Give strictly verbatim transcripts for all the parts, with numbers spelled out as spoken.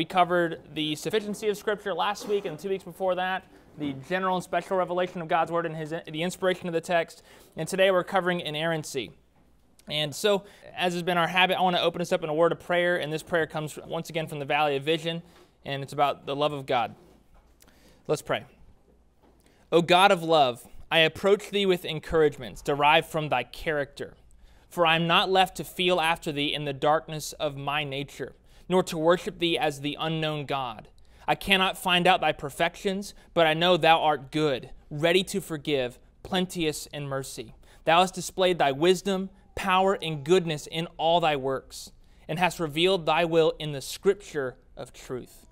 We covered the sufficiency of Scripture last week, and two weeks before that, the general and special revelation of God's Word and his, the inspiration of the text. And today we're covering inerrancy. And so, as has been our habit, I want to open us up in a word of prayer, and this prayer comes once again from the Valley of Vision, and it's about the love of God. Let's pray. O God of love, I approach thee with encouragements derived from thy character, for I am not left to feel after thee in the darkness of my nature, nor to worship thee as the unknown God. I cannot find out thy perfections, but I know thou art good, ready to forgive, plenteous in mercy. Thou hast displayed thy wisdom, power, and goodness in all thy works, and hast revealed thy will in the scripture of truth.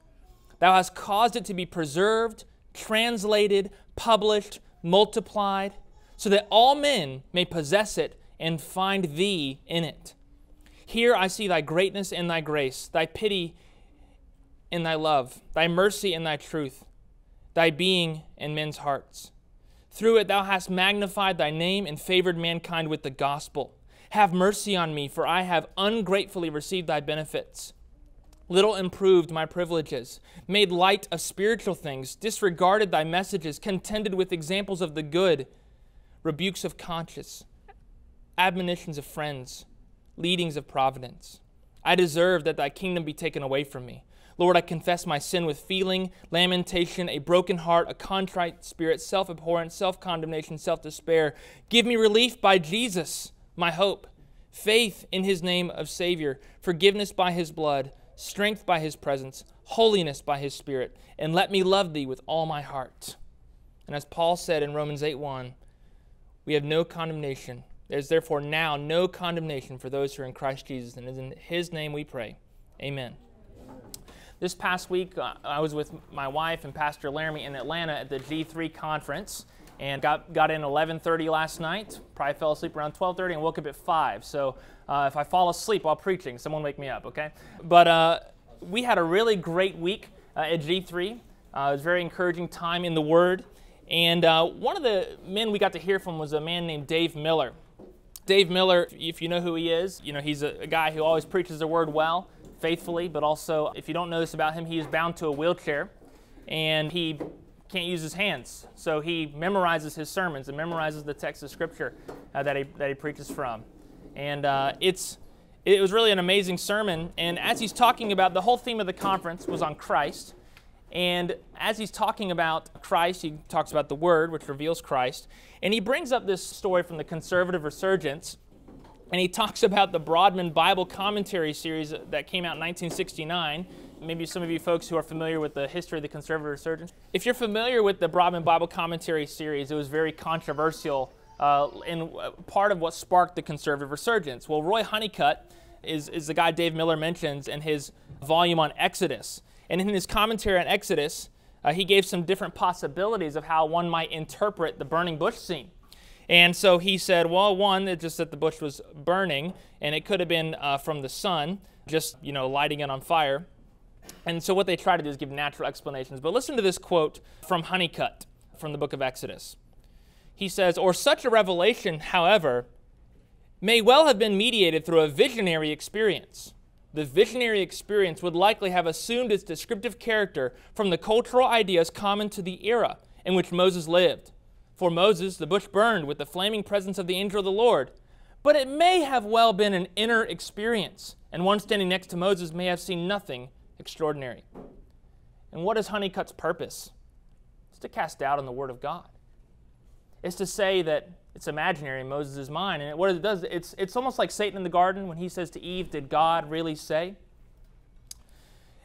Thou hast caused it to be preserved, translated, published, multiplied, so that all men may possess it and find thee in it. Here I see thy greatness and thy grace, thy pity and thy love, thy mercy and thy truth, thy being in men's hearts. Through it thou hast magnified thy name and favored mankind with the gospel. Have mercy on me, for I have ungratefully received thy benefits. Little improved my privileges, made light of spiritual things, disregarded thy messages, contended with examples of the good, rebukes of conscience, admonitions of friends, leadings of providence. I deserve that thy kingdom be taken away from me. Lord, I confess my sin with feeling, lamentation, a broken heart, a contrite spirit, self-abhorrence, self-condemnation, self-despair. Give me relief by Jesus, my hope, faith in his name of Savior, forgiveness by his blood, strength by his presence, holiness by his spirit, and let me love thee with all my heart. And as Paul said in Romans eight one, we have no condemnation. There is therefore now no condemnation for those who are in Christ Jesus, and in his name we pray. Amen. This past week, uh, I was with my wife and Pastor Laramie in Atlanta at the G three conference, and got, got in eleven thirty last night, probably fell asleep around twelve thirty and woke up at five. So uh, if I fall asleep while preaching, someone wake me up, okay? But uh, we had a really great week uh, at G three. Uh, it was a very encouraging time in the Word. And uh, one of the men we got to hear from was a man named Dave Miller. Dave Miller, if you know who he is, you know he's a, a guy who always preaches the Word well, faithfully, but also, if you don't know this about him, he is bound to a wheelchair, and he can't use his hands, so he memorizes his sermons and memorizes the text of Scripture uh, that he that he preaches from, and uh, it's it was really an amazing sermon. And as he's talking about, the whole theme of the conference was on Christ, and as he's talking about Christ, he talks about the Word, which reveals Christ, and he brings up this story from the Conservative Resurgence, and he talks about the Broadman Bible Commentary Series that came out in nineteen sixty-nine. Maybe some of you folks who are familiar with the history of the Conservative Resurgence. If you're familiar with the Broadman Bible Commentary Series, it was very controversial uh, and part of what sparked the Conservative Resurgence. Well, Roy Honeycutt is, is the guy Dave Miller mentions in his volume on Exodus. And in his commentary on Exodus, uh, he gave some different possibilities of how one might interpret the burning bush scene. And so he said, well, one, it's just that the bush was burning, and it could have been uh, from the sun, just, you know, lighting it on fire. And so what they try to do is give natural explanations. But listen to this quote from Honeycutt from the book of Exodus. He says, "Or such a revelation, however, may well have been mediated through a visionary experience. The visionary experience would likely have assumed its descriptive character from the cultural ideas common to the era in which Moses lived. For Moses, the bush burned with the flaming presence of the angel of the Lord. But it may have well been an inner experience, and one standing next to Moses may have seen nothing extraordinary." And what is Honeycutt's purpose? It's to cast doubt on the Word of God. It's to say that it's imaginary in Moses' mind. And what it does, it's, it's almost like Satan in the garden when he says to Eve, "Did God really say?"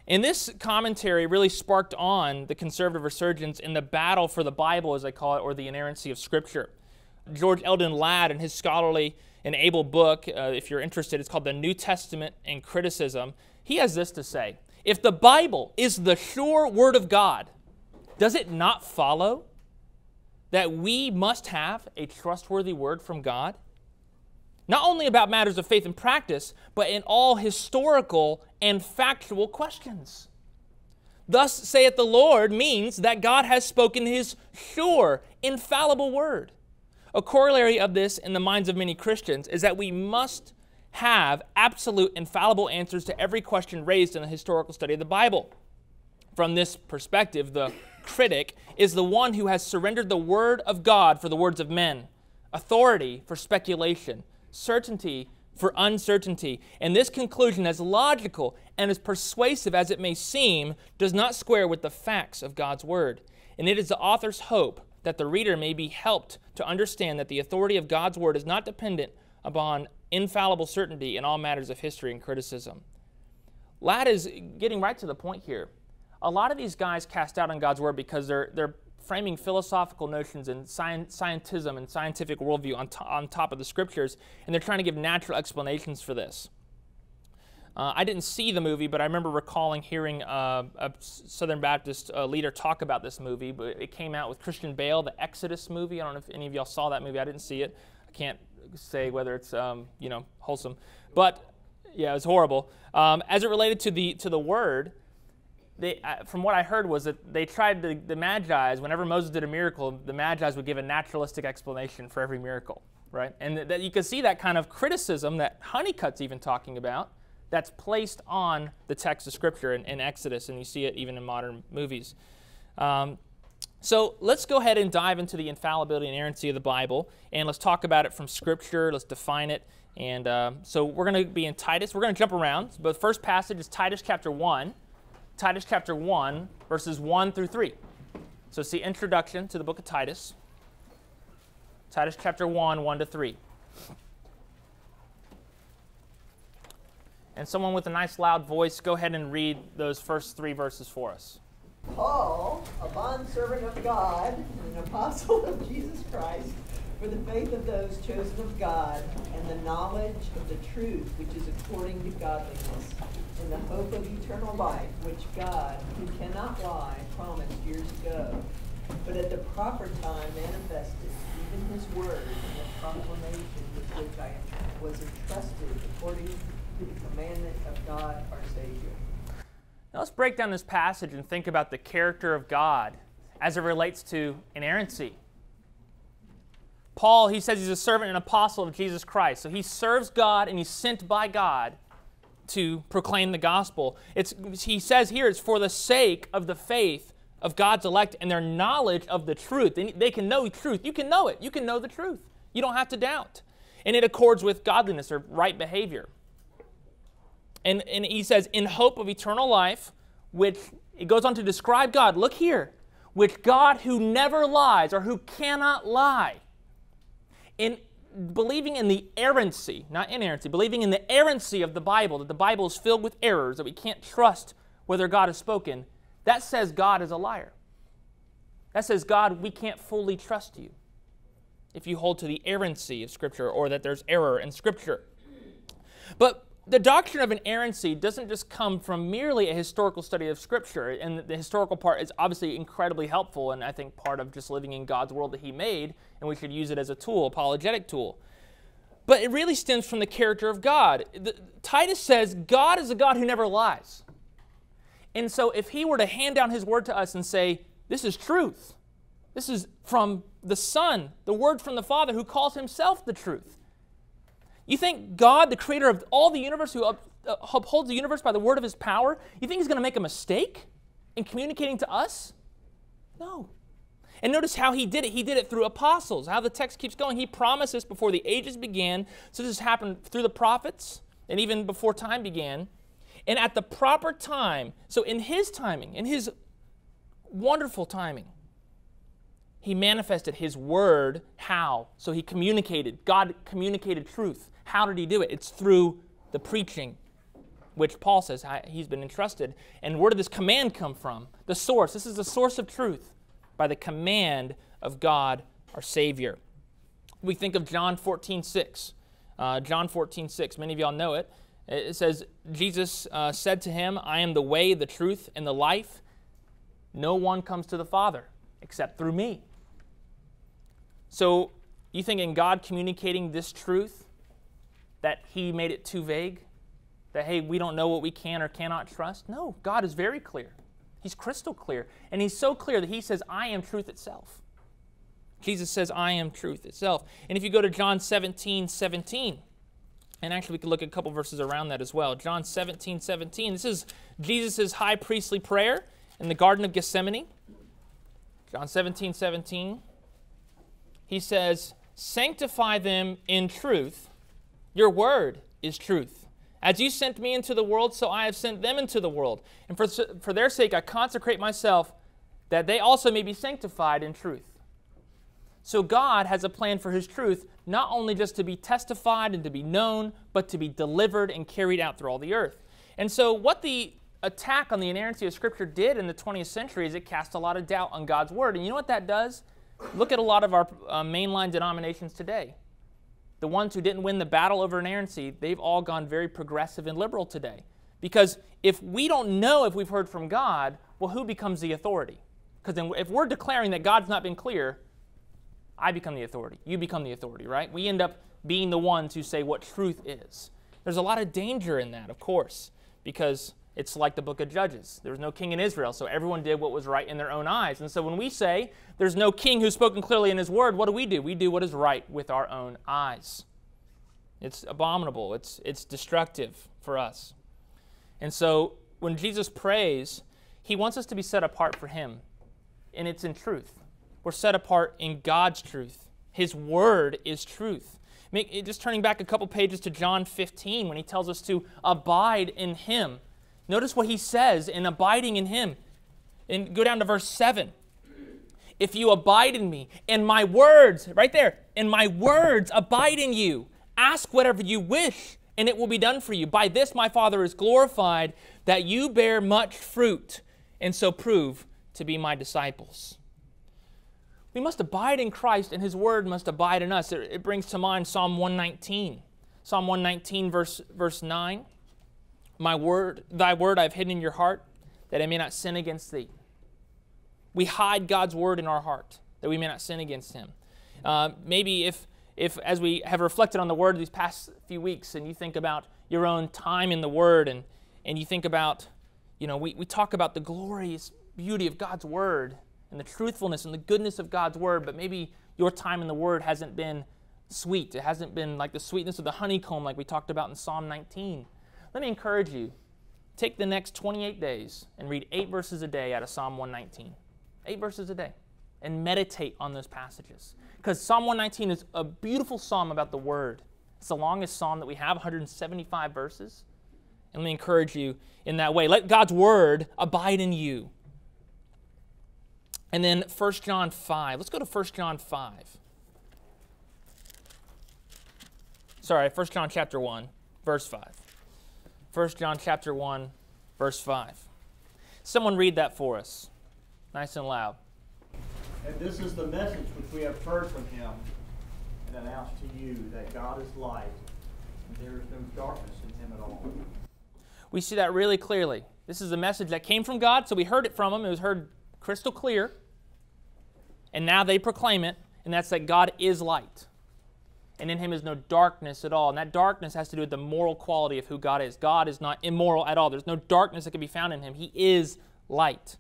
And this commentary really sparked on the Conservative Resurgence in the battle for the Bible, as I call it, or the inerrancy of Scripture. George Eldon Ladd, in his scholarly and able book, uh, if you're interested, it's called The New Testament and Criticism, he has this to say: "If the Bible is the sure Word of God, does it not follow that we must have a trustworthy word from God, not only about matters of faith and practice, but in all historical and factual questions? Thus saith the Lord means that God has spoken his sure, infallible word. A corollary of this in the minds of many Christians is that we must have absolute infallible answers to every question raised in the historical study of the Bible. From this perspective, the critic is the one who has surrendered the word of God for the words of men, authority for speculation, certainty for uncertainty. And this conclusion, as logical and as persuasive as it may seem, does not square with the facts of God's word. And it is the author's hope that the reader may be helped to understand that the authority of God's word is not dependent upon infallible certainty in all matters of history and criticism. Ladd is getting right to the point here. A lot of these guys cast doubt on God's word because they're, they're framing philosophical notions and science, scientism and scientific worldview on, to, on top of the scriptures, and they're trying to give natural explanations for this. Uh, I didn't see the movie, but I remember recalling hearing uh, a Southern Baptist uh, leader talk about this movie. But it came out with Christian Bale, the Exodus movie. I don't know if any of y'all saw that movie. I didn't see it. I can't say whether it's um, you know, wholesome, but yeah, it was horrible. Um, as it related to the to the word. They, uh, from what I heard was that they tried to, the Magi's, whenever Moses did a miracle, the Magi's would give a naturalistic explanation for every miracle, right? And th that you can see that kind of criticism that Honeycutt's even talking about that's placed on the text of Scripture in, in Exodus, and you see it even in modern movies. Um, so let's go ahead and dive into the infallibility and inerrancy of the Bible, and let's talk about it from Scripture, let's define it. And uh, so we're going to be in Titus. We're going to jump around, but the first passage is Titus chapter one. Titus chapter one, verses one through three. So it's the introduction to the book of Titus. Titus chapter one, one to three. And someone with a nice loud voice, go ahead and read those first three verses for us. Paul, a bondservant of God and an apostle of Jesus Christ, for the faith of those chosen of God and the knowledge of the truth which is according to godliness, and the hope of eternal life, which God, who cannot lie, promised years ago, but at the proper time manifested, even his word in the proclamation with which I was entrusted according to the commandment of God our Savior. Now let's break down this passage and think about the character of God as it relates to inerrancy. Paul, he says he's a servant and apostle of Jesus Christ. So he serves God and he's sent by God to proclaim the gospel. It's, he says here it's for the sake of the faith of God's elect and their knowledge of the truth. They, they can know truth. You can know it. You can know the truth. You don't have to doubt. And it accords with godliness or right behavior. And, and he says, in hope of eternal life, which it goes on to describe God. Look here. Which God who never lies or who cannot lie. In believing in the errancy, not inerrancy, believing in the errancy of the Bible, that the Bible is filled with errors, that we can't trust whether God has spoken, that says God is a liar. That says, God, we can't fully trust you if you hold to the errancy of Scripture or that there's error in Scripture. But the doctrine of inerrancy doesn't just come from merely a historical study of Scripture, and the historical part is obviously incredibly helpful and I think part of just living in God's world that He made, and we should use it as a tool, apologetic tool. But it really stems from the character of God. The, Titus says God is a God who never lies. And so if He were to hand down His word to us and say, this is truth, this is from the Son, the word from the Father who calls Himself the truth, you think God, the creator of all the universe, who up, uh, upholds the universe by the word of his power, you think he's going to make a mistake in communicating to us? No. And notice how he did it. He did it through apostles, how the text keeps going. He promised this before the ages began. So this happened through the prophets and even before time began. And at the proper time, so in his timing, in his wonderful timing, he manifested his word. How? So he communicated. God communicated truth. How did he do it? It's through the preaching, which Paul says he's been entrusted. And where did this command come from? The source. This is the source of truth by the command of God, our Savior. We think of John fourteen six. Uh, John fourteen six. Many of y'all know it. It says, Jesus uh, said to him, I am the way, the truth, and the life. No one comes to the Father except through me. So you think in God communicating this truth, that he made it too vague? That, hey, we don't know what we can or cannot trust? No, God is very clear. He's crystal clear. And he's so clear that he says, I am truth itself. Jesus says, I am truth itself. And if you go to John seventeen seventeen, And actually, we could look at a couple verses around that as well. John seventeen seventeen. This is Jesus' high priestly prayer in the Garden of Gethsemane. John seventeen seventeen. He says, "Sanctify them in truth. Your word is truth. As you sent me into the world, so I have sent them into the world. And for, for their sake, I consecrate myself, that they also may be sanctified in truth." So God has a plan for his truth, not only just to be testified and to be known, but to be delivered and carried out through all the earth. And so what the attack on the inerrancy of Scripture did in the twentieth century is it cast a lot of doubt on God's word. And you know what that does? Look at a lot of our uh, mainline denominations today. The ones who didn't win the battle over inerrancy, they've all gone very progressive and liberal today. Because if we don't know if we've heard from God, well, who becomes the authority? Because if we're declaring that God's not been clear, I become the authority. You become the authority, right? We end up being the ones who say what truth is. There's a lot of danger in that, of course, because it's like the book of Judges. There was no king in Israel, so everyone did what was right in their own eyes. And so when we say there's no king who's spoken clearly in his word, what do we do? We do what is right with our own eyes. It's abominable. It's, it's destructive for us. And so when Jesus prays, he wants us to be set apart for him, and it's in truth. We're set apart in God's truth. His word is truth. Just turning back a couple pages to John fifteen, when he tells us to abide in him. Notice what he says in abiding in him. And go down to verse seven. "If you abide in me, and my words," right there, "and my words abide in you, ask whatever you wish, and it will be done for you. By this my Father is glorified, that you bear much fruit, and so prove to be my disciples." We must abide in Christ, and his word must abide in us. It, it brings to mind Psalm one nineteen. Psalm one nineteen, verse, verse nine. "My word, thy word I have hidden in your heart, that I may not sin against thee." We hide God's word in our heart, that we may not sin against him. Uh, maybe if, if, as we have reflected on the word these past few weeks, and you think about your own time in the word, and, and you think about, you know, we, we talk about the glorious beauty of God's word, and the truthfulness and the goodness of God's word, but maybe your time in the word hasn't been sweet. It hasn't been like the sweetness of the honeycomb like we talked about in Psalm nineteen. Let me encourage you, take the next twenty-eight days and read eight verses a day out of Psalm one nineteen. Eight verses a day. And meditate on those passages. Because Psalm one nineteen is a beautiful psalm about the word. It's the longest psalm that we have, one hundred seventy-five verses. And let me encourage you in that way. Let God's word abide in you. And then First John five. Let's go to First John five. Sorry, First John chapter one, verse five. First John chapter one, verse five. Someone read that for us, nice and loud. "And this is the message which we have heard from him and announced to you, that God is light, and there is no darkness in him at all." We see that really clearly. This is a message that came from God, so we heard it from him. It was heard crystal clear, and now they proclaim it, and that's that God is light, and in him is no darkness at all. And that darkness has to do with the moral quality of who God is. God is not immoral at all. There's no darkness that can be found in him. He is light.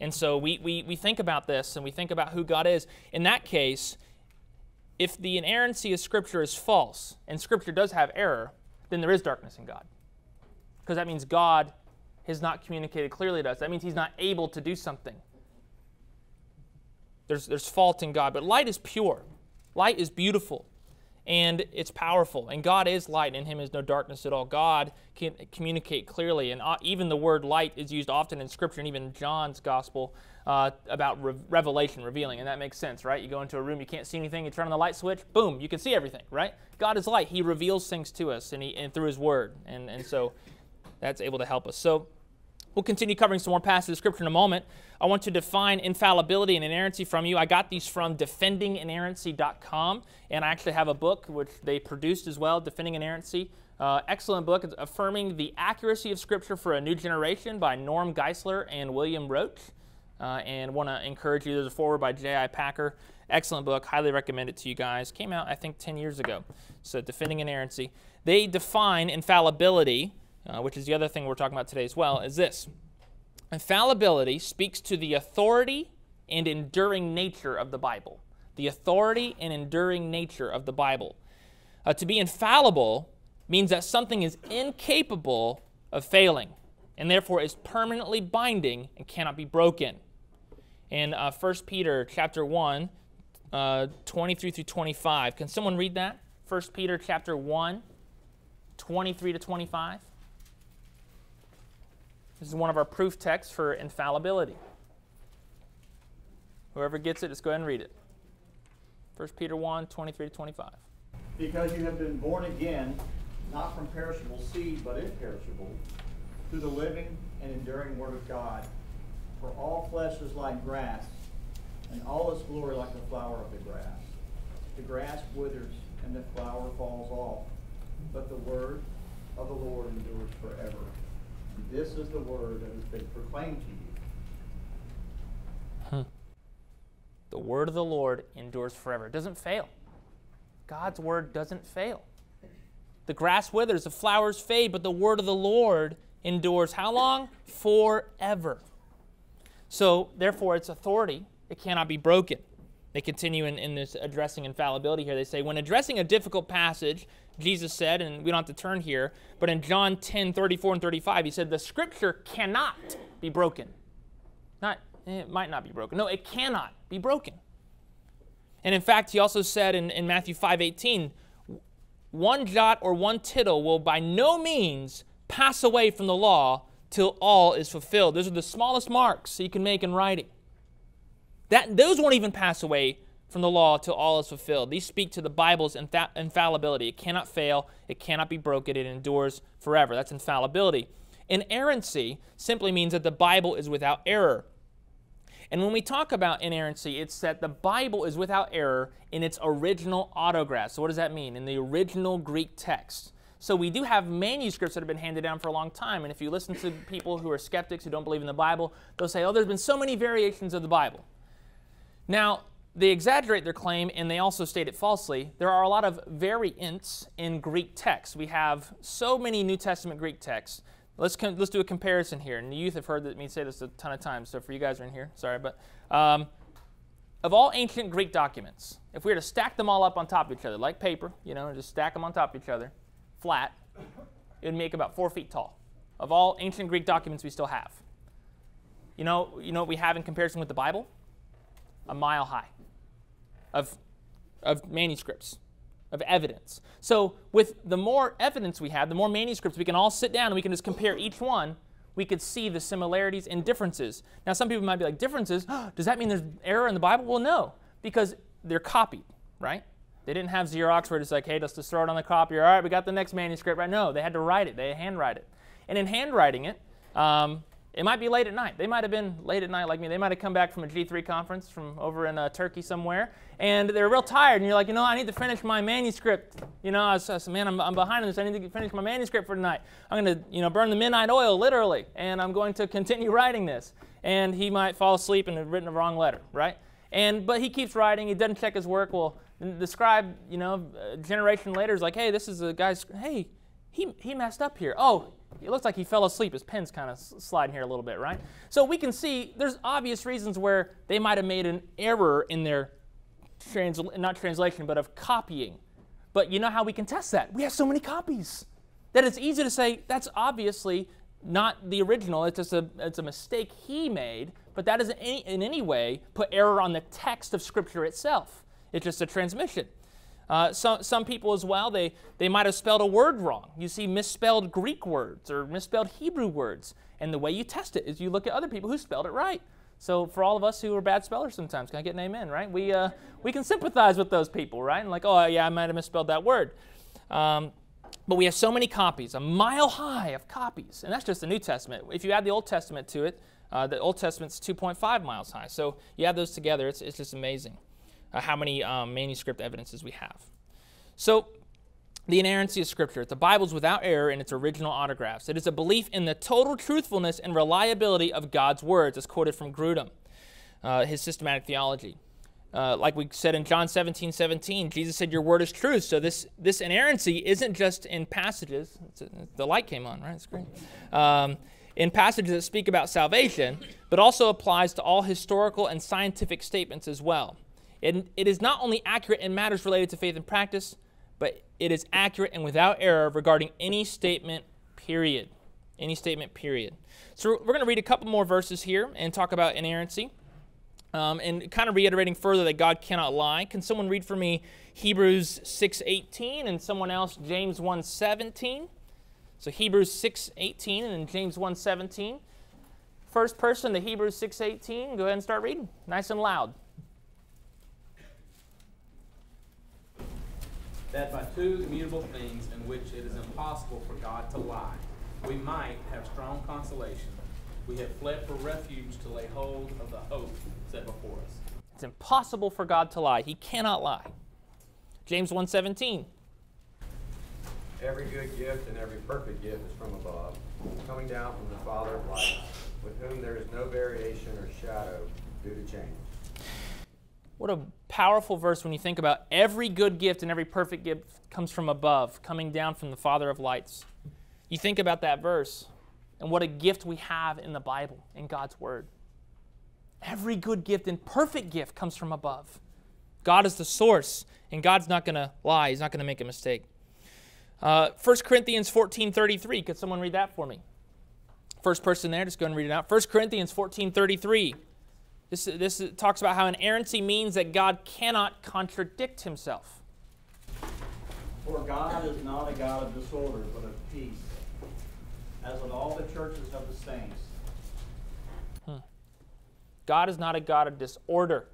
And so we, we, we think about this, and we think about who God is. In that case, if the inerrancy of Scripture is false, and Scripture does have error, then there is darkness in God, because that means God has not communicated clearly to us. That means he's not able to do something. There's, there's fault in God. But light is pure. Light is beautiful. And it's powerful. And God is light, and in him is no darkness at all. God can communicate clearly. And even the word light is used often in Scripture, and even John's gospel, uh, about re revelation, revealing. And that makes sense, right? You go into a room, you can't see anything. You turn on the light switch, boom, you can see everything, right? God is light. He reveals things to us, and, he, and through his word. And, and so that's able to help us. So we'll continue covering some more passages of Scripture in a moment. I want to define infallibility and inerrancy from you. I got these from defending inerrancy dot com, and I actually have a book which they produced as well, Defending Inerrancy. Uh, excellent book. It's Affirming the Accuracy of Scripture for a New Generation by Norm Geisler and William Roach. Uh, and want to encourage you. There's a foreword by J I Packer. Excellent book. Highly recommend it to you guys. Came out, I think, ten years ago. So Defending Inerrancy. They define infallibility, Uh, which is the other thing we're talking about today as well, is this. Infallibility speaks to the authority and enduring nature of the Bible. The authority and enduring nature of the Bible. Uh, to be infallible means that something is incapable of failing and therefore is permanently binding and cannot be broken. In uh, First Peter chapter one, uh, twenty-three through twenty-five. Can someone read that? First Peter chapter one, twenty-three to twenty-five. This is one of our proof texts for infallibility. Whoever gets it, just go ahead and read it. First Peter one, twenty-three to twenty-five. Because you have been born again, not from perishable seed, but imperishable, through the living and enduring Word of God. For all flesh is like grass, and all its glory like the flower of the grass. The grass withers, and the flower falls off, but the word of the Lord endures forever. And this is the word that has been proclaimed to you. Hmm. The word of the Lord endures forever. It doesn't fail. God's word doesn't fail. The grass withers, the flowers fade, but the word of the Lord endures how long? Forever. So, therefore, its authority, it cannot be broken. They continue in, in this addressing infallibility here. They say, when addressing a difficult passage, Jesus said, and we don't have to turn here, but in John ten, thirty-four and thirty-five, he said, the Scripture cannot be broken. Not, it might not be broken. No, it cannot be broken. And in fact, he also said in, in Matthew five, eighteen, one jot or one tittle will by no means pass away from the law till all is fulfilled. Those are the smallest marks you can make in writing. That, those won't even pass away from the law till all is fulfilled. These speak to the Bible's infa infallibility. It cannot fail. It cannot be broken. It endures forever. That's infallibility. Inerrancy simply means that the Bible is without error. And when we talk about inerrancy, it's that the Bible is without error in its original autograph. So what does that mean? In the original Greek text. So we do have manuscripts that have been handed down for a long time. And if you listen to people who are skeptics, who don't believe in the Bible, they'll say, oh, there's been so many variations of the Bible. Now, they exaggerate their claim, and they also state it falsely. There are a lot of variants in Greek texts. We have so many New Testament Greek texts. Let's, let's do a comparison here. And the youth have heard me say this a ton of times, so for you guys who are in here, sorry. But um, of all ancient Greek documents, if we were to stack them all up on top of each other, like paper, you know, just stack them on top of each other, flat, it would make about four feet tall. Of all ancient Greek documents we still have. You know, you know what we have in comparison with the Bible? A mile high of, of manuscripts, of evidence. So with the more evidence we have, the more manuscripts, we can all sit down and we can just compare each one. We could see the similarities and differences. Now some people might be like, differences? Does that mean there's error in the Bible? Well, no, because they're copied, right? They didn't have Xerox where it's like, hey, let's just throw it on the copier. All right, we got the next manuscript. Right? No, they had to write it. They had to handwrite it. And in handwriting it, um, it might be late at night. They might have been late at night like me. They might have come back from a G three conference from over in uh, Turkey somewhere. And they're real tired. And you're like, you know, I need to finish my manuscript. You know, I said, man, I'm, I'm behind on this. I need to finish my manuscript for tonight. I'm going to, you know, burn the midnight oil, literally. And I'm going to continue writing this. And he might fall asleep and have written the wrong letter, right? And, but he keeps writing. He doesn't check his work. Well, the scribe, you know, a generation later is like, hey, this is a guy's, hey, he, he messed up here. Oh, it looks like he fell asleep. His pen's kind of sliding here a little bit, right? So we can see there's obvious reasons where they might have made an error in their, trans not translation, but of copying. But you know how we can test that? We have so many copies that it's easy to say that's obviously not the original. It's just a, it's a mistake he made, but that doesn't any, in any way put error on the text of Scripture itself. It's just a transmission. Uh, some, some people as well, they, they might have spelled a word wrong. You see misspelled Greek words or misspelled Hebrew words. And the way you test it is you look at other people who spelled it right. So for all of us who are bad spellers sometimes, can I get an amen, right? We, uh, we can sympathize with those people, right? And like, oh, yeah, I might have misspelled that word. Um, but we have so many copies, a mile high of copies. And that's just the New Testament. If you add the Old Testament to it, uh, the Old Testament's two point five miles high. So you add those together, it's, it's just amazing. Uh, how many um, manuscript evidences we have. So the inerrancy of Scripture. The Bible's without error in its original autographs. It is a belief in the total truthfulness and reliability of God's words, as quoted from Grudem, uh, his systematic theology. Uh, like we said in John seventeen, seventeen, Jesus said, your word is truth. So this, this inerrancy isn't just in passages. It's a, the light came on, right? It's great. Um, in passages that speak about salvation, but also applies to all historical and scientific statements as well. It, it is not only accurate in matters related to faith and practice, but it is accurate and without error regarding any statement, period. Any statement, period. So we're going to read a couple more verses here and talk about inerrancy. Um, and kind of reiterating further that God cannot lie. Can someone read for me Hebrews six eighteen and someone else James one seventeen? So Hebrews six eighteen and then James one seventeen. First person to Hebrews six eighteen, go ahead and start reading. Nice and loud. That by two immutable things in which it is impossible for God to lie, we might have strong consolation. We have fled for refuge to lay hold of the hope set before us. It's impossible for God to lie. He cannot lie. James one seventeen. Every good gift and every perfect gift is from above, coming down from the Father of lights, with whom there is no variation or shadow due to change. What a powerful verse when you think about every good gift and every perfect gift comes from above, coming down from the Father of lights. You think about that verse. And what a gift we have in the Bible, in God's Word. Every good gift and perfect gift comes from above. God is the source, and God's not going to lie. He's not going to make a mistake. Uh, First Corinthians fourteen thirty-three. Could someone read that for me? First person there, just go and read it out. First Corinthians fourteen thirty-three. This, this talks about how inerrancy means that God cannot contradict himself. For God is not a God of disorder, but of peace, as with all the churches of the saints. Hmm. God is not a God of disorder.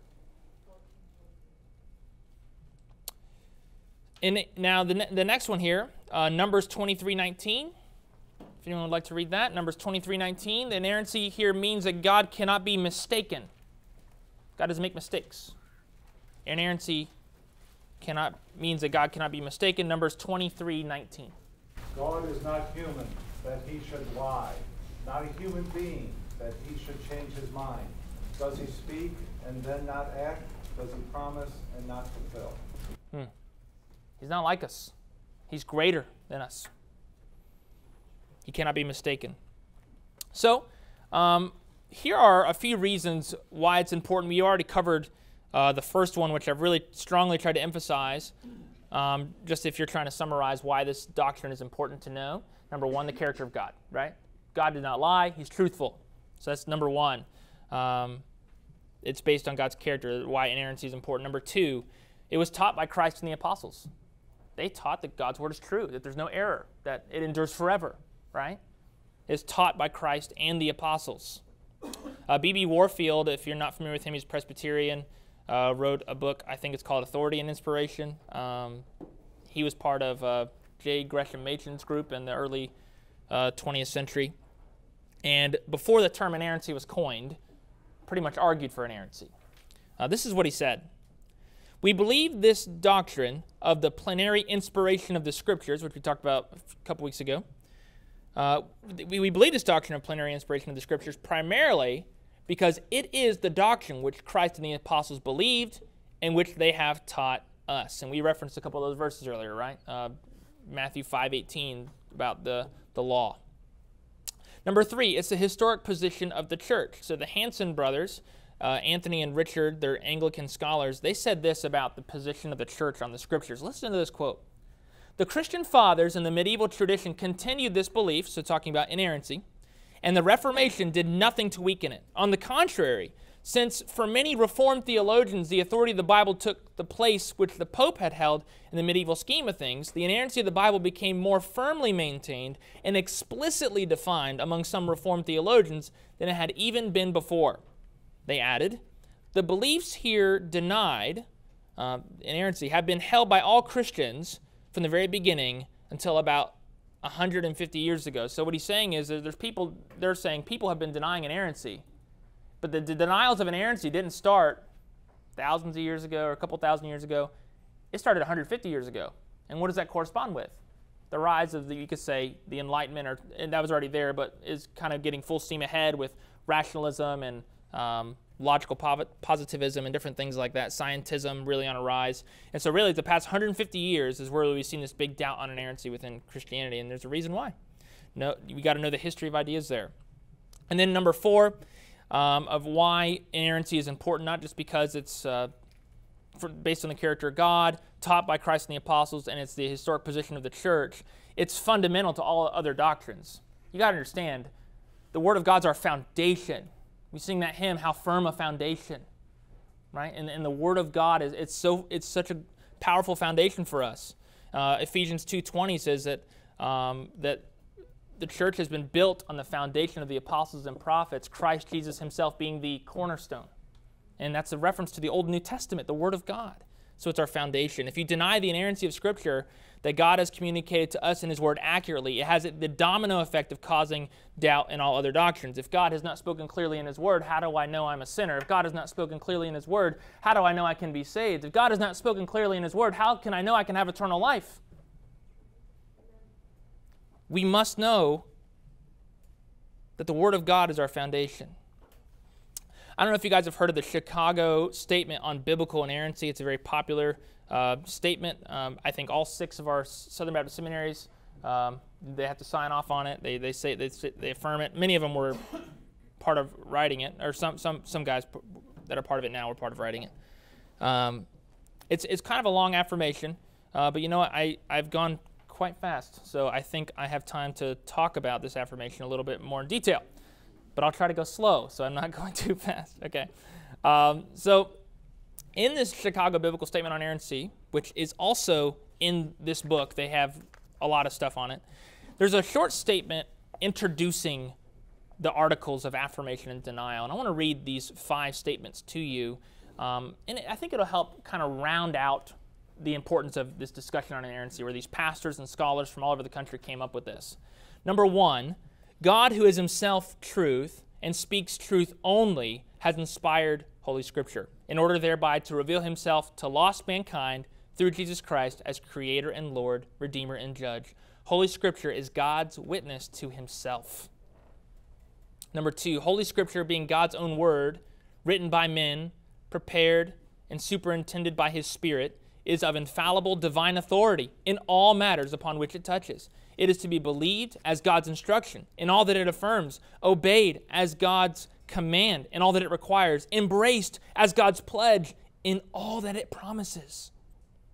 And now the, ne the next one here, uh, Numbers twenty-three nineteen. If anyone would like to read that, Numbers twenty-three nineteen. The inerrancy here means that God cannot be mistaken. God doesn't make mistakes. Inerrancy cannot means that God cannot be mistaken. Numbers twenty-three nineteen. God is not human, that he should lie, not a human being, that he should change his mind. Does he speak and then not act? Does he promise and not fulfill? Hmm. He's not like us. He's greater than us. He cannot be mistaken. So, um, here are a few reasons why it's important. We already covered uh, the first one, which I've really strongly tried to emphasize, um, just if you're trying to summarize why this doctrine is important to know. Number one, the character of God, right? God did not lie. He's truthful. So that's number one. Um, it's based on God's character, why inerrancy is important. Number two, it was taught by Christ and the apostles. They taught that God's word is true, that there's no error, that it endures forever, right? It's taught by Christ and the apostles. Uh, B B Warfield, if you're not familiar with him, he's Presbyterian, uh, wrote a book, I think it's called Authority and Inspiration. Um, he was part of... Uh, J. Gresham Machen's group in the early uh, twentieth century. And before the term inerrancy was coined, pretty much argued for inerrancy. Uh, this is what he said. We believe this doctrine of the plenary inspiration of the Scriptures, which we talked about a couple weeks ago, uh, we, we believe this doctrine of plenary inspiration of the Scriptures primarily because it is the doctrine which Christ and the apostles believed and which they have taught us. And we referenced a couple of those verses earlier, right? Uh, Matthew five eighteen about the, the law. Number three, it's the historic position of the church. So the Hanson brothers, uh, Anthony and Richard, they're Anglican scholars, they said this about the position of the church on the Scriptures. Listen to this quote. The Christian fathers in the medieval tradition continued this belief, so talking about inerrancy, and the Reformation did nothing to weaken it. On the contrary, since for many Reformed theologians, the authority of the Bible took the place which the Pope had held in the medieval scheme of things, the inerrancy of the Bible became more firmly maintained and explicitly defined among some Reformed theologians than it had even been before. They added, the beliefs here denied, uh, inerrancy, have been held by all Christians from the very beginning until about one hundred fifty years ago. So what he's saying is that there's people, they're saying people have been denying inerrancy. But the denials of inerrancy didn't start thousands of years ago or a couple thousand years ago. It started one hundred fifty years ago. And what does that correspond with? The rise of the, you could say, the Enlightenment, or, and that was already there, but is kind of getting full steam ahead with rationalism and um, logical positivism and different things like that. Scientism really on a rise. And so really the past one hundred fifty years is where we've seen this big doubt on inerrancy within Christianity, and there's a reason why. No, we got to know the history of ideas there. And then number four, Um, of why inerrancy is important, not just because it's uh, for, based on the character of God, taught by Christ and the apostles, and it's the historic position of the church. It's fundamental to all other doctrines. You got to understand, the Word of God's our foundation. We sing that hymn, "How Firm a Foundation," right? And, and the Word of God is it's so it's such a powerful foundation for us. Uh, Ephesians two twenty says that um, that the church has been built on the foundation of the apostles and prophets, Christ Jesus Himself being the cornerstone, and that's a reference to the Old and New Testament, the Word of God. So it's our foundation. If you deny the inerrancy of Scripture, that God has communicated to us in His Word accurately, it has the domino effect of causing doubt in all other doctrines. If God has not spoken clearly in His Word, how do I know I'm a sinner? If God has not spoken clearly in His Word, how do I know I can be saved? If God has not spoken clearly in His Word, how can I know I can have eternal life? We must know that the Word of God is our foundation. I don't know if you guys have heard of the Chicago Statement on Biblical Inerrancy. It's a very popular uh, statement. Um, I think all six of our Southern Baptist seminaries, um, they have to sign off on it. They, they say they, they affirm it. Many of them were part of writing it, or some some some guys that are part of it now were part of writing it. Um, it's it's kind of a long affirmation, uh, but you know what? I I've gone quite fast, so I think I have time to talk about this affirmation a little bit more in detail. But I'll try to go slow, so I'm not going too fast. Okay. Um, so in this Chicago Biblical Statement on Inerrancy, which is also in this book, they have a lot of stuff on it, there's a short statement introducing the articles of affirmation and denial. And I want to read these five statements to you. Um, and it, I think it'll help kind of round out the importance of this discussion on inerrancy, where these pastors and scholars from all over the country came up with this. Number one, God, who is Himself truth and speaks truth only, has inspired Holy Scripture in order thereby to reveal Himself to lost mankind through Jesus Christ as Creator and Lord, Redeemer and Judge. Holy Scripture is God's witness to Himself. Number two, Holy Scripture, being God's own word, written by men, prepared and superintended by His Spirit, is of infallible divine authority in all matters upon which it touches. It is to be believed as God's instruction in all that it affirms, obeyed as God's command in all that it requires, embraced as God's pledge in all that it promises.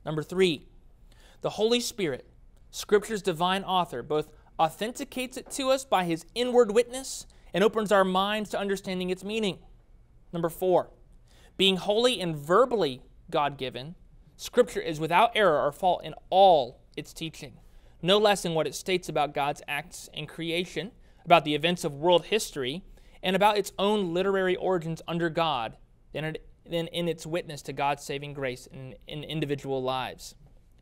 Number three, the Holy Spirit, Scripture's divine author, both authenticates it to us by His inward witness and opens our minds to understanding its meaning. Number four, being holy and verbally God-given, Scripture is without error or fault in all its teaching, no less in what it states about God's acts in creation, about the events of world history, and about its own literary origins under God than, it, than in its witness to God's saving grace in, in individual lives.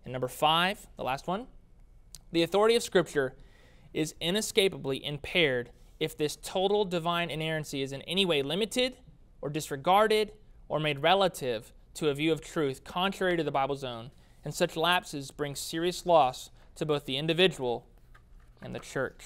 And number five, the last one, the authority of Scripture is inescapably impaired if this total divine inerrancy is in any way limited or disregarded or made relative to a view of truth contrary to the Bible's own, and such lapses bring serious loss to both the individual and the church.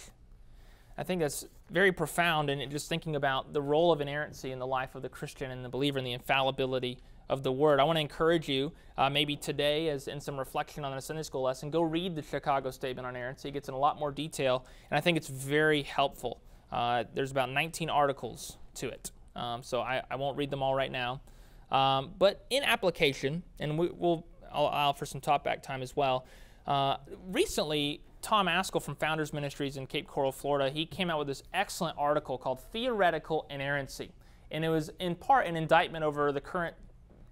I think that's very profound, and just thinking about the role of inerrancy in the life of the Christian and the believer and the infallibility of the Word. I want to encourage you, uh, maybe today, as in some reflection on a Sunday school lesson, go read the Chicago Statement on Inerrancy. It gets in a lot more detail, and I think it's very helpful. Uh, there's about nineteen articles to it, um, so I, I won't read them all right now. Um, but in application, and we, we'll, I'll, I'll offer some talkback time as well. Uh, recently, Tom Askell from Founders Ministries in Cape Coral, Florida, he came out with this excellent article called "Theoretical Inerrancy," and it was in part an indictment over the current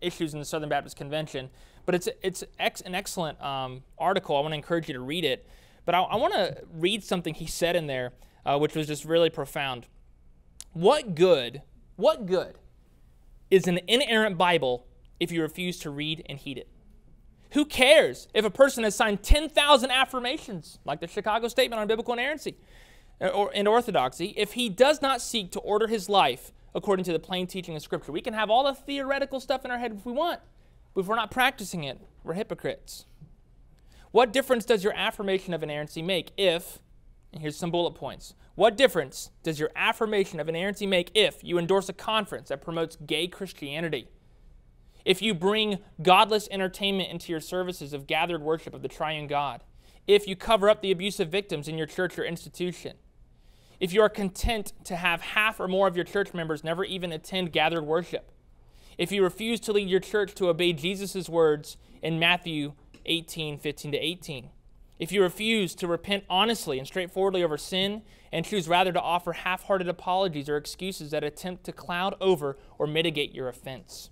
issues in the Southern Baptist Convention. But it's it's ex, an excellent um, article. I want to encourage you to read it. But I, I want to read something he said in there, uh, which was just really profound. What good? What good is an inerrant Bible if you refuse to read and heed it? Who cares if a person has signed ten thousand affirmations, like the Chicago Statement on Biblical Inerrancy or, and Orthodoxy, if he does not seek to order his life according to the plain teaching of Scripture? We can have all the theoretical stuff in our head if we want, but if we're not practicing it, we're hypocrites. What difference does your affirmation of inerrancy make if, and here's some bullet points, what difference does your affirmation of inerrancy make if you endorse a conference that promotes gay Christianity? If you bring godless entertainment into your services of gathered worship of the triune God? If you cover up the abuse of victims in your church or institution? If you are content to have half or more of your church members never even attend gathered worship? if you refuse to lead your church to obey Jesus' words in Matthew eighteen, fifteen to eighteen. If you refuse to repent honestly and straightforwardly over sin and choose rather to offer half-hearted apologies or excuses that attempt to cloud over or mitigate your offense.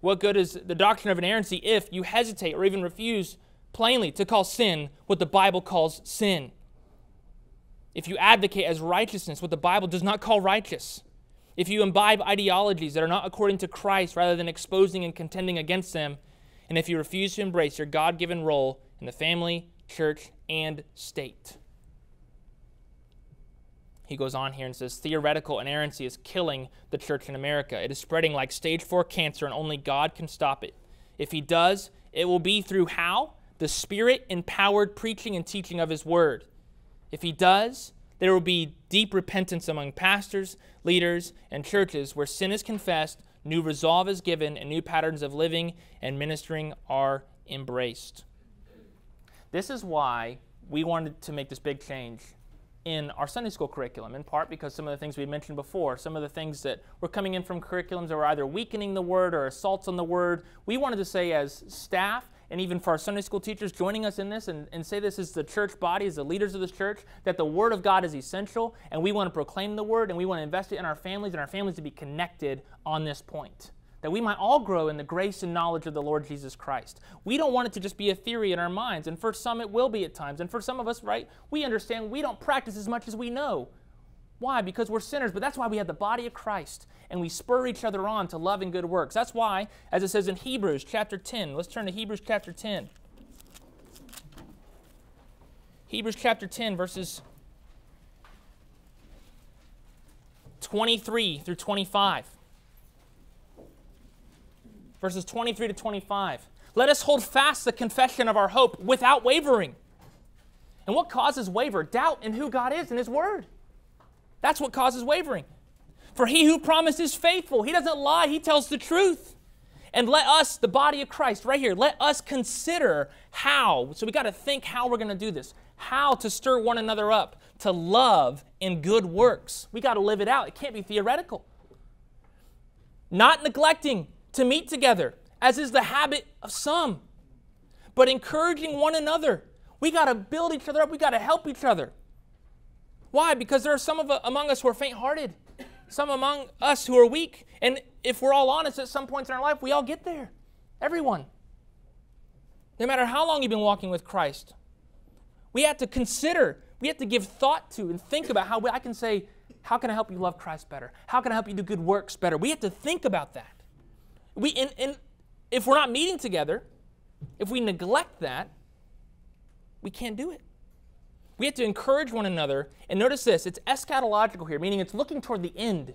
What good is the doctrine of inerrancy if you hesitate or even refuse plainly to call sin what the Bible calls sin? If you advocate as righteousness what the Bible does not call righteous? If you imbibe ideologies that are not according to Christ rather than exposing and contending against them? And if you refuse to embrace your God-given role in the family, church, and state. He goes on here and says, theoretical inerrancy is killing the church in America. It is spreading like stage four cancer, and only God can stop it. If he does, it will be through how? The Spirit-empowered preaching and teaching of his word. If he does, there will be deep repentance among pastors, leaders, and churches where sin is confessed, new resolve is given, and new patterns of living and ministering are embraced. This is why we wanted to make this big change in our Sunday school curriculum, in part because some of the things we mentioned before, some of the things that were coming in from curriculums that were either weakening the word or assaults on the word, we wanted to say as staff, and even for our Sunday school teachers joining us in this, and, and say this as the church body, as the leaders of this church, that the Word of God is essential, and we want to proclaim the Word, and we want to invest it in our families, and our families to be connected on this point, that we might all grow in the grace and knowledge of the Lord Jesus Christ. We don't want it to just be a theory in our minds, and for some it will be at times, and for some of us, right, we understand we don't practice as much as we know. Why? Because we're sinners, but that's why we have the body of Christ, and we spur each other on to love and good works. That's why, as it says in Hebrews chapter ten, let's turn to Hebrews chapter ten. Hebrews chapter ten, verses twenty-three through twenty-five. Verses twenty-three to twenty-five. Let us hold fast the confession of our hope without wavering. And what causes waver? Doubt in who God is and His Word. That's what causes wavering. For he who promised is faithful. He doesn't lie. He tells the truth. And let us, the body of Christ, right here, let us consider how. So we got to think how we're going to do this. How to stir one another up to love and good works. We got to live it out. It can't be theoretical. Not neglecting to meet together, as is the habit of some, but encouraging one another. We got to build each other up. We got to help each other. Why? Because there are some of, uh, among us who are faint-hearted, some among us who are weak, and if we're all honest, at some points in our life, we all get there. Everyone. No matter how long you've been walking with Christ, we have to consider, we have to give thought to and think about how we, I can say, how can I help you love Christ better? How can I help you do good works better? We have to think about that. We, and, and if we're not meeting together, if we neglect that, we can't do it. We have to encourage one another, and notice this, it's eschatological here, meaning it's looking toward the end.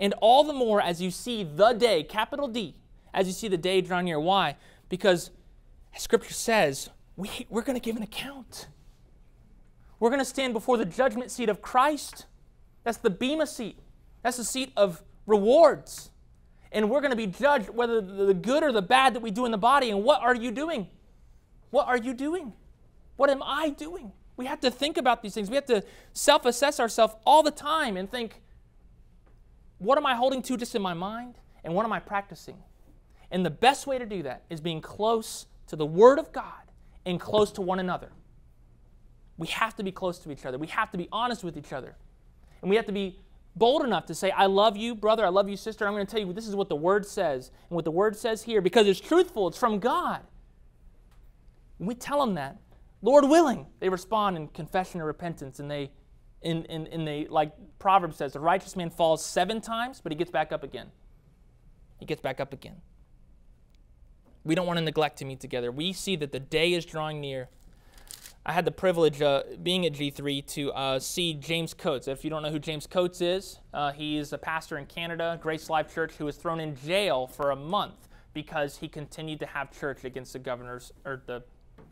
And all the more as you see the day, capital D, as you see the day drawn near. Why? Because as Scripture says, we, we're going to give an account. We're going to stand before the judgment seat of Christ. That's the Bema seat. That's the seat of rewards. And we're going to be judged whether the good or the bad that we do in the body. And what are you doing? What are you doing? What am I doing? We have to think about these things. We have to self-assess ourselves all the time and think, what am I holding to just in my mind? And what am I practicing? And the best way to do that is being close to the Word of God and close to one another. We have to be close to each other. We have to be honest with each other. And we have to be bold enough to say, I love you, brother. I love you, sister. I'm going to tell you this is what the Word says. And what the Word says here, because it's truthful, it's from God. When we tell them that, Lord willing, they respond in confession and repentance, and they, in, in, in they, like Proverbs says, the righteous man falls seven times, but he gets back up again. He gets back up again. We don't want to neglect to meet together. We see that the day is drawing near. I had the privilege, uh, being at G three, to uh, see James Coates. If you don't know who James Coates is, uh, he is a pastor in Canada, Grace Life Church, who was thrown in jail for a month because he continued to have church against the governor's, or the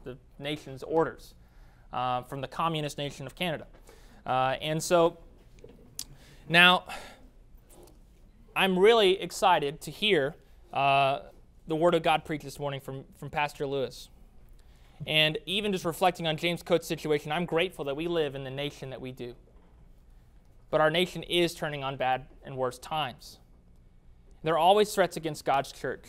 the nation's orders uh, from the communist nation of Canada. Uh, and so now I'm really excited to hear uh, the Word of God preached this morning from, from Pastor Lewis. And even just reflecting on James Coates' situation, I'm grateful that we live in the nation that we do. But our nation is turning on bad and worse times. There are always threats against God's church.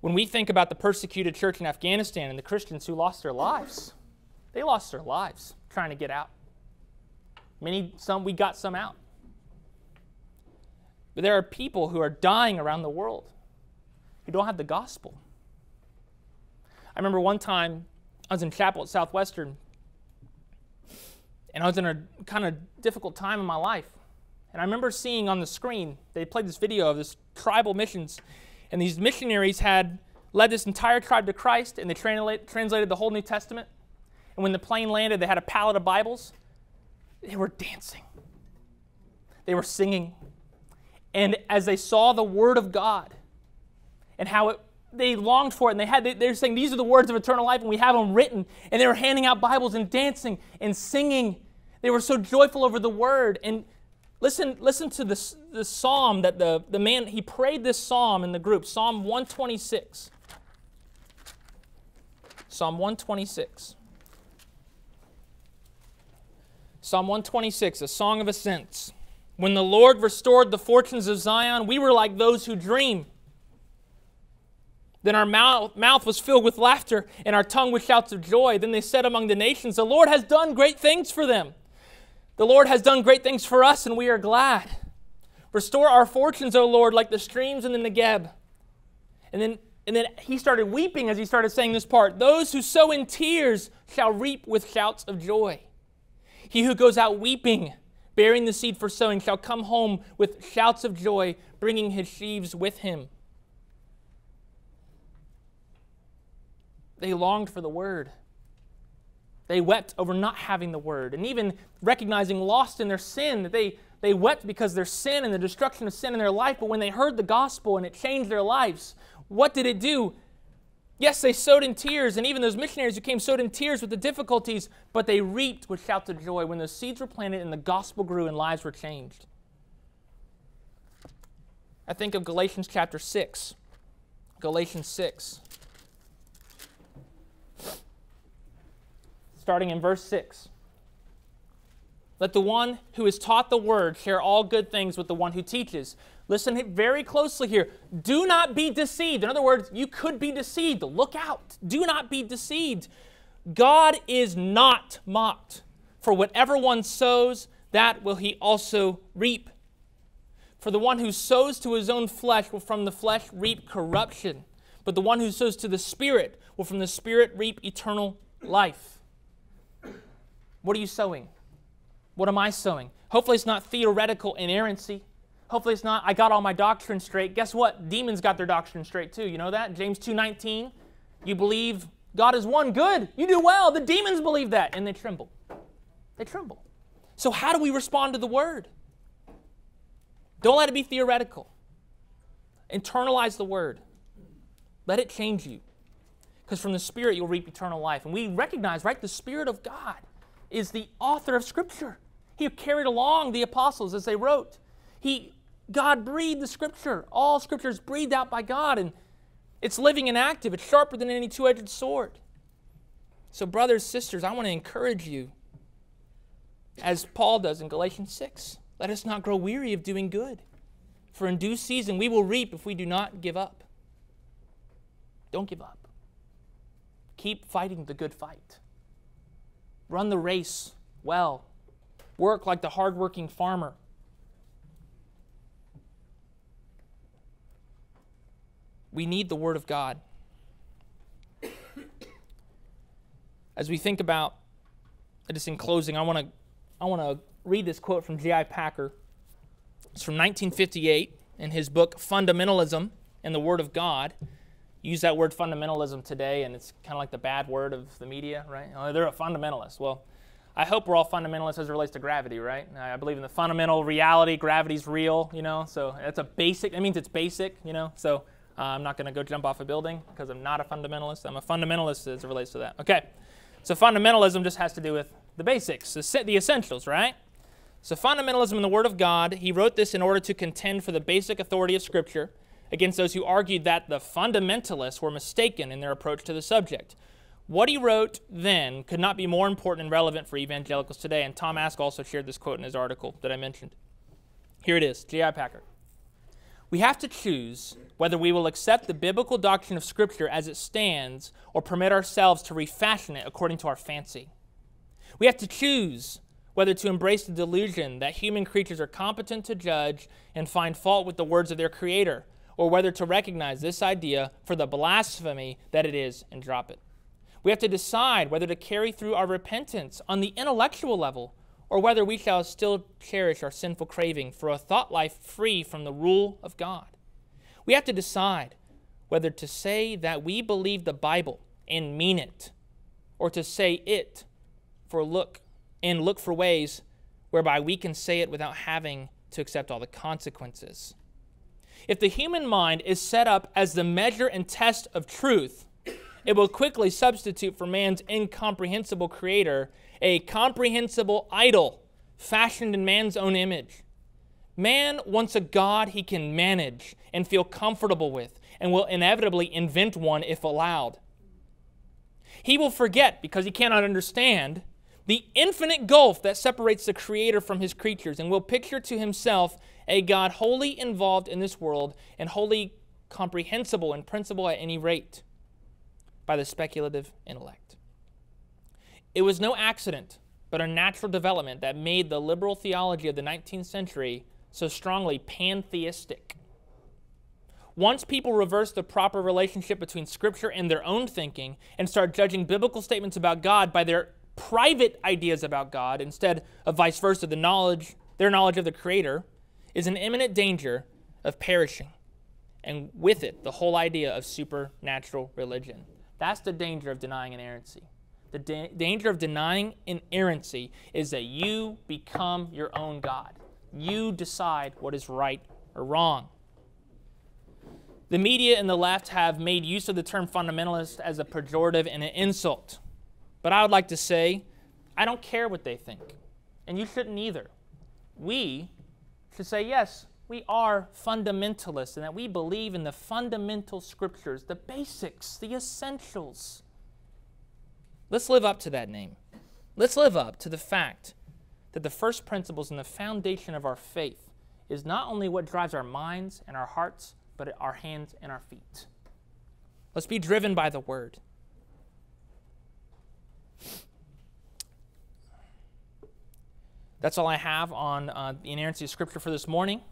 When we think about the persecuted church in Afghanistan and the Christians who lost their lives, they lost their lives trying to get out. Many, some, we got some out. But there are people who are dying around the world who don't have the gospel. I remember one time I was in chapel at Southwestern, and I was in a kind of difficult time in my life. And I remember seeing on the screen, they played this video of this tribal missions, and these missionaries had led this entire tribe to Christ, and they translate, translated the whole New Testament. And when the plane landed, they had a pallet of Bibles. They were dancing. They were singing. And as they saw the Word of God and how it, they longed for it, and they had, they, they were saying, these are the words of eternal life, and we have them written. And they were handing out Bibles and dancing and singing. They were so joyful over the Word. And listen, listen to this, this psalm that the, the man, he prayed this psalm in the group, Psalm one twenty-six. Psalm one twenty-six. Psalm one twenty-six, a song of ascents. When the Lord restored the fortunes of Zion, we were like those who dream. Then our mouth, mouth was filled with laughter, and our tongue with shouts of joy. Then they said among the nations, the Lord has done great things for them. The Lord has done great things for us, and we are glad. Restore our fortunes, O Lord, like the streams in the Negeb. And then, and then he started weeping as he started saying this part. Those who sow in tears shall reap with shouts of joy. He who goes out weeping, bearing the seed for sowing, shall come home with shouts of joy, bringing his sheaves with him. They longed for the Word. They wept over not having the Word, and even recognizing lost in their sin, that they, they wept because their sin and the destruction of sin in their life. But when they heard the gospel and it changed their lives, what did it do? Yes, they sowed in tears, and even those missionaries who came sowed in tears with the difficulties, but they reaped with shouts of joy when those seeds were planted and the gospel grew and lives were changed. I think of Galatians chapter six. Galatians six. Starting in verse six. Let the one who is taught the word share all good things with the one who teaches. Listen very closely here. Do not be deceived. In other words, you could be deceived. Look out. Do not be deceived. God is not mocked. For whatever one sows, that will he also reap. For the one who sows to his own flesh will from the flesh reap corruption. But the one who sows to the Spirit will from the Spirit reap eternal life. What are you sowing? What am I sowing? Hopefully it's not theoretical inerrancy. Hopefully it's not, I got all my doctrine straight. Guess what? Demons got their doctrine straight too. You know that? James two nineteen. You believe God is one. Good. You do well. The demons believe that. And they tremble. They tremble. So how do we respond to the Word? Don't let it be theoretical. Internalize the Word. Let it change you. Because from the Spirit you'll reap eternal life. And we recognize, right, the Spirit of God is the author of Scripture. He carried along the apostles as they wrote. He, God breathed the Scripture. All Scripture is breathed out by God, and it's living and active. It's sharper than any two-edged sword. So brothers, sisters, I want to encourage you, as Paul does in Galatians six, let us not grow weary of doing good, for in due season we will reap if we do not give up. Don't give up. Keep fighting the good fight. Run the race well. Work like the hardworking farmer. We need the Word of God. As we think about, just in closing, I want to I want to read this quote from J I Packer. It's from nineteen fifty-eight in his book, Fundamentalism and the Word of God. Use that word fundamentalism today, and it's kind of like the bad word of the media, right? Oh, they're a fundamentalist. Well, I hope we're all fundamentalists as it relates to gravity, right? I believe in the fundamental reality. Gravity's real, you know, so that's a basic. That means it's basic, you know, so uh, I'm not going to go jump off a building because I'm not a fundamentalist. I'm a fundamentalist as it relates to that. Okay, so fundamentalism just has to do with the basics, the essentials, right? So fundamentalism in the Word of God, he wrote this in order to contend for the basic authority of Scripture against those who argued that the fundamentalists were mistaken in their approach to the subject. What he wrote then could not be more important and relevant for evangelicals today, and Tom Askell also shared this quote in his article that I mentioned. Here it is, J I Packer. We have to choose whether we will accept the biblical doctrine of Scripture as it stands or permit ourselves to refashion it according to our fancy. We have to choose whether to embrace the delusion that human creatures are competent to judge and find fault with the words of their Creator, or whether to recognize this idea for the blasphemy that it is and drop it. We have to decide whether to carry through our repentance on the intellectual level, or whether we shall still cherish our sinful craving for a thought life free from the rule of God. We have to decide whether to say that we believe the Bible and mean it, or to say it for look and look for ways whereby we can say it without having to accept all the consequences. If the human mind is set up as the measure and test of truth, it will quickly substitute for man's incomprehensible creator a comprehensible idol fashioned in man's own image. Man wants a God he can manage and feel comfortable with, and will inevitably invent one if allowed. He will forget, because he cannot understand, the infinite gulf that separates the Creator from his creatures, and will picture to himself a God wholly involved in this world and wholly comprehensible in principle, at any rate, by the speculative intellect. It was no accident, but a natural development that made the liberal theology of the nineteenth century so strongly pantheistic. Once people reverse the proper relationship between Scripture and their own thinking and start judging biblical statements about God by their private ideas about God instead of vice versa, the knowledge, their knowledge of the Creator is in imminent danger of perishing, and with it the whole idea of supernatural religion. That's the danger of denying inerrancy. The da- danger of denying inerrancy is that you become your own God. You decide what is right or wrong. The media and the left have made use of the term fundamentalist as a pejorative and an insult. But I would like to say, I don't care what they think, and you shouldn't either. We should say, yes, we are fundamentalists, and that we believe in the fundamental Scriptures, the basics, the essentials. Let's live up to that name. Let's live up to the fact that the first principles and the foundation of our faith is not only what drives our minds and our hearts, but our hands and our feet. Let's be driven by the Word. That's all I have on uh, the inerrancy of Scripture for this morning.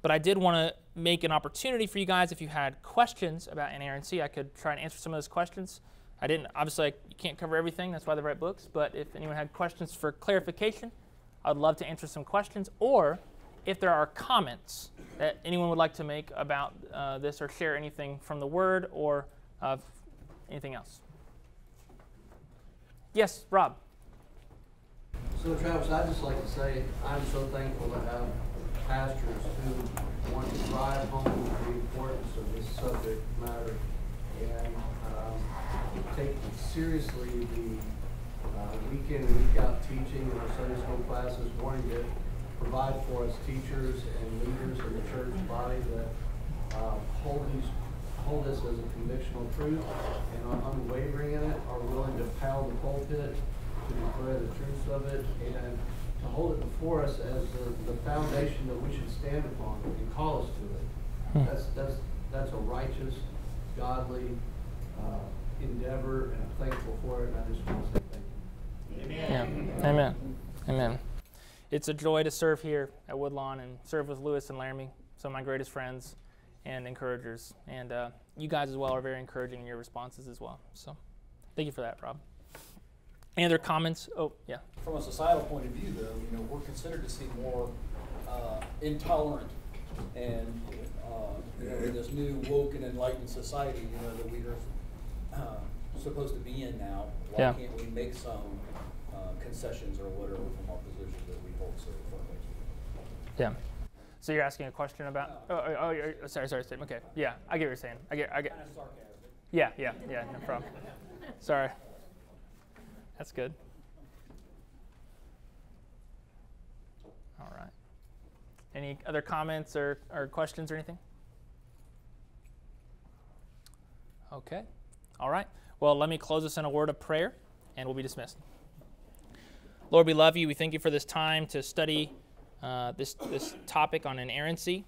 But I did want to make an opportunity for you guys. If you had questions about inerrancy, I could try and answer some of those questions. I didn't, obviously, I can't cover everything. That's why they write books. But if anyone had questions for clarification, I'd love to answer some questions. Or if there are comments that anyone would like to make about uh, this, or share anything from the Word or uh, anything else. Yes, Rob. So, Travis, I'd just like to say I'm so thankful to have pastors who want to drive home the importance of this subject matter and um, take seriously the uh, week in and week out teaching in our Sunday school classes, wanting to provide for us teachers and leaders in the church body that uh, hold these, hold this as a convictional truth and are unwavering in it, are willing to pound the pulpit to declare the truth of it, and to hold it before us as the, the foundation that we should stand upon and call us to it. That's that's that's a righteous, godly uh, endeavor, and I'm thankful for it. And I just want to say thank you. Amen. Yeah. Amen. Amen. It's a joy to serve here at Woodlawn and serve with Lewis and Laramie, some of my greatest friends and encouragers, and uh, you guys as well are very encouraging in your responses as well. So, thank you for that, Rob. Any other comments? Oh, yeah. From a societal point of view, though, you know, we're considered to see more uh, intolerant, and uh, you know, in this new woke and enlightened society, you know, that we are uh, supposed to be in now. Why yeah. can't we make some uh, concessions or whatever from our position that we hold so firmly? Yeah. So you're asking a question about? No. Oh, oh, oh, sorry, sorry, sorry. Okay. Yeah, I get what you're saying. I get, I get. Kind of sarcastic. Yeah, yeah, yeah. No problem. Sorry. That's good. All right. Any other comments or, or questions or anything? Okay. All right. Well, let me close us in a word of prayer, and we'll be dismissed. Lord, we love you. We thank you for this time to study uh, this, this topic on inerrancy.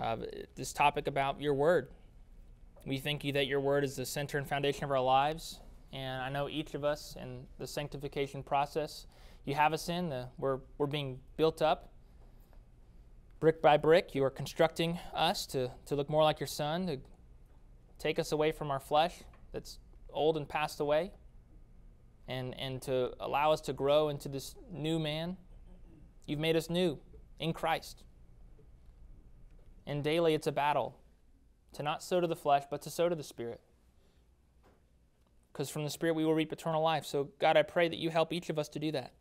uh, this topic about your Word. We thank you that your Word is the center and foundation of our lives. And I know each of us in the sanctification process you have us in, the, we're, we're being built up brick by brick. You are constructing us to, to look more like your Son, to take us away from our flesh that's old and passed away, and, and to allow us to grow into this new man. You've made us new in Christ. And daily it's a battle to not sow to the flesh, but to sow to the Spirit. Because from the Spirit we will reap eternal life. So God, I pray that you help each of us to do that,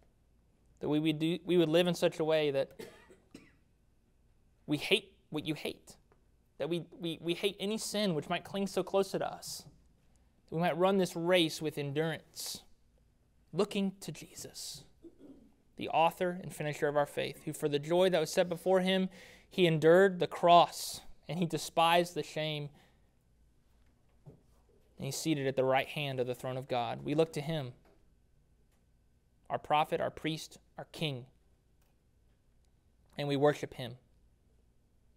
that we would, do, we would live in such a way that we hate what you hate, that we, we, we hate any sin which might cling so close to us, that we might run this race with endurance, looking to Jesus, the author and finisher of our faith, who for the joy that was set before him, he endured the cross, and he despised the shame, and he's seated at the right hand of the throne of God. We look to him, our prophet, our priest, our king, and we worship him.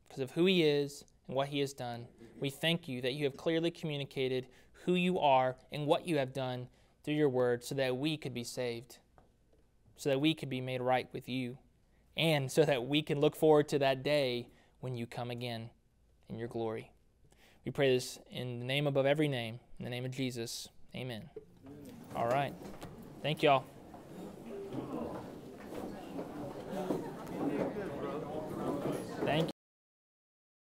Because of who he is and what he has done, we thank you that you have clearly communicated who you are and what you have done through your word so that we could be saved, so that we could be made right with you, and so that we can look forward to that day when you come again in your glory. We pray this in the name above every name, in the name of Jesus. Amen. Amen. All right. Thank you all. Thank you.